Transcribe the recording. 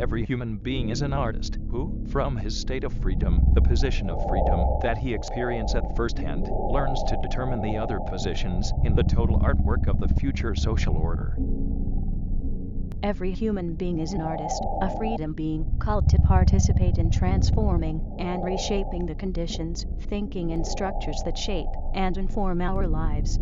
Every human being is an artist who, from his state of freedom, the position of freedom that he experiences at first hand, learns to determine the other positions in the total artwork of the future social order. Every human being is an artist, a freedom being called to participate in transforming and reshaping the conditions, thinking and structures that shape and inform our lives.